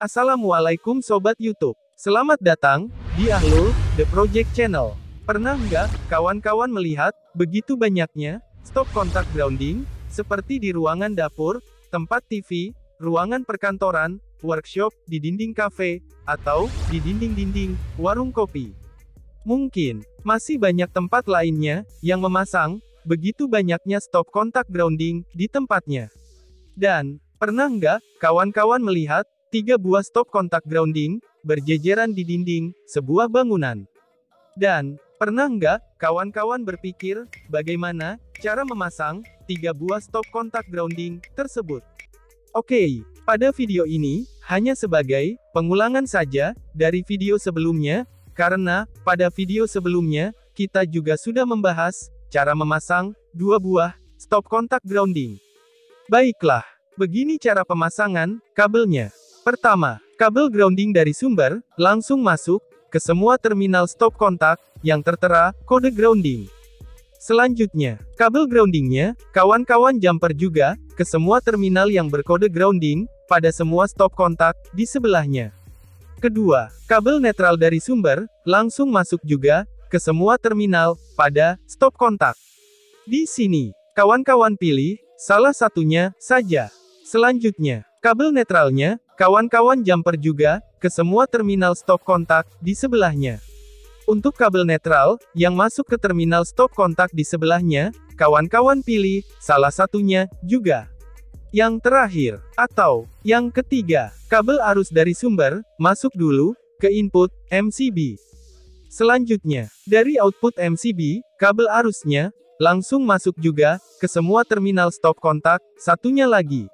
Assalamualaikum Sobat YouTube. Selamat datang di Ahlul, The Project Channel. Pernah nggak kawan-kawan melihat begitu banyaknya stop kontak grounding, seperti di ruangan dapur, tempat TV, ruangan perkantoran, workshop, di dinding kafe, atau di dinding-dinding warung kopi? Mungkin masih banyak tempat lainnya yang memasang begitu banyaknya stop kontak grounding di tempatnya. Dan pernah nggak kawan-kawan melihat 3 buah stop kontak grounding berjejeran di dinding sebuah bangunan? Dan pernah nggak kawan-kawan berpikir bagaimana cara memasang 3 buah stop kontak grounding tersebut? Oke, pada video ini hanya sebagai pengulangan saja dari video sebelumnya, karena pada video sebelumnya kita juga sudah membahas cara memasang 2 buah stop kontak grounding. Baiklah, begini cara pemasangan kabelnya. Pertama, kabel grounding dari sumber langsung masuk ke semua terminal stop kontak yang tertera kode grounding. Selanjutnya, kabel groundingnya kawan-kawan jumper juga ke semua terminal yang berkode grounding pada semua stop kontak di sebelahnya. Kedua, kabel netral dari sumber langsung masuk juga ke semua terminal pada stop kontak. Di sini, kawan-kawan pilih salah satunya saja. Selanjutnya, kabel netralnya kawan-kawan jumper juga ke semua terminal stop kontak di sebelahnya. Untuk kabel netral yang masuk ke terminal stop kontak di sebelahnya, kawan-kawan pilih salah satunya juga. Yang terakhir, atau yang ketiga, kabel arus dari sumber masuk dulu ke input MCB. Selanjutnya, dari output MCB, kabel arusnya langsung masuk juga ke semua terminal stop kontak satunya lagi.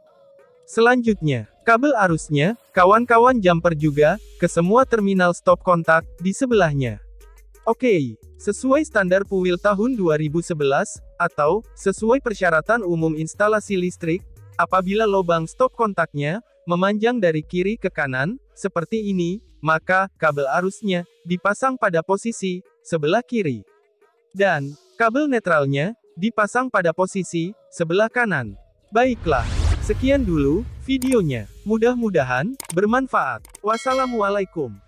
Selanjutnya, kabel arusnya kawan-kawan jumper juga ke semua terminal stop kontak di sebelahnya. Oke, sesuai standar PUIL tahun 2011 atau sesuai persyaratan umum instalasi listrik, apabila lubang stop kontaknya memanjang dari kiri ke kanan seperti ini, maka kabel arusnya dipasang pada posisi sebelah kiri dan kabel netralnya dipasang pada posisi sebelah kanan. Baiklah, sekian dulu videonya. Mudah-mudahan bermanfaat. Wassalamualaikum.